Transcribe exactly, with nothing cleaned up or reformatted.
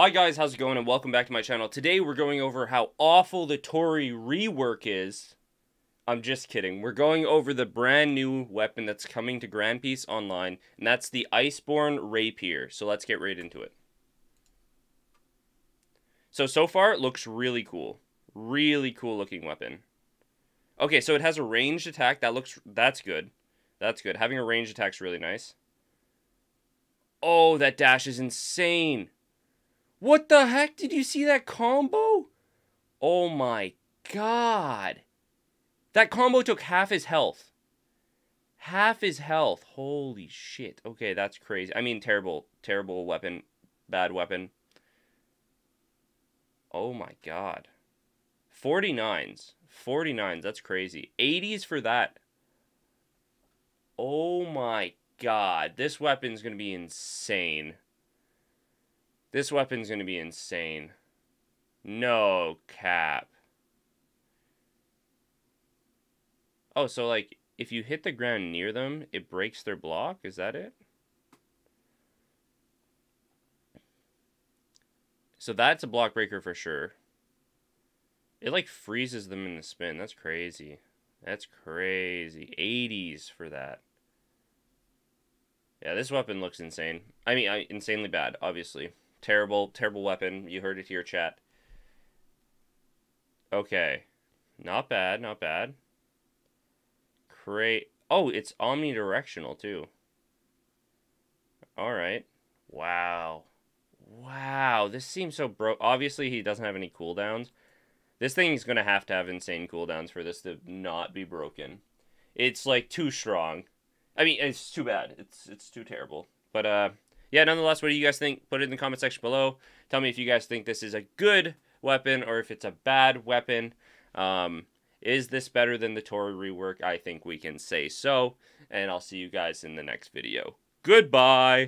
Hi guys, how's it going and welcome back to my channel. Today we're going over how awful the Tori rework is. I'm just kidding. We're going over the brand new weapon that's coming to Grand Piece Online, and that's the Iceborn rapier. So let's get right into it. So, so far it looks really cool. Really cool looking weapon. Okay, so it has a ranged attack. That looks, that's good. That's good. Having a ranged attack's really nice. Oh, that dash is insane. What the heck? Did you see that combo? Oh my god. That combo took half his health. Half his health. Holy shit. Okay, that's crazy. I mean, terrible. Terrible weapon. Bad weapon. Oh my god. forty-nines. forty-nines. That's crazy. eighties for that. Oh my god. This weapon's gonna be insane. This weapon's going to be insane. No cap. Oh, so like, if you hit the ground near them, it breaks their block? Is that it? So that's a block breaker for sure. It like freezes them in the spin. That's crazy. That's crazy. eighties for that. Yeah, this weapon looks insane. I mean, I, insanely bad, obviously. Terrible, terrible weapon. You heard it here, chat. Okay. Not bad, not bad. Great. Oh, it's omnidirectional, too. Alright. Wow. Wow, this seems so broke. Obviously, he doesn't have any cooldowns. This thing's going to have to have insane cooldowns for this to not be broken. It's, like, too strong. I mean, it's too bad. It's, it's too terrible. But, uh... yeah, nonetheless, what do you guys think? Put it in the comment section below. Tell me if you guys think this is a good weapon or if it's a bad weapon. Um, is this better than the Tori rework? I think we can say so. And I'll see you guys in the next video. Goodbye!